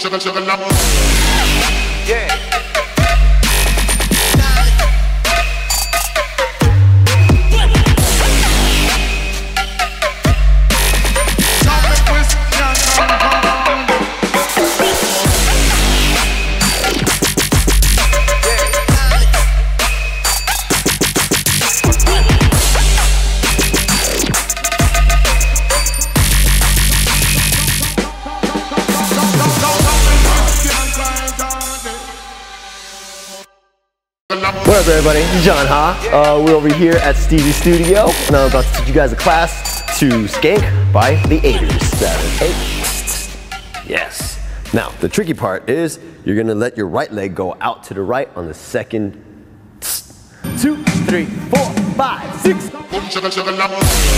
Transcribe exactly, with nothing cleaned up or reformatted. sugar, sugar, love. Yeah. What up, everybody? This is John Ha. Uh, we're over here at Steezy Studio, and I'm about to teach you guys a class to Skank by the eight ers. That is eight. Yes. Now, the tricky part is you're gonna let your right leg go out to the right on the second. Two, three, four, five, six.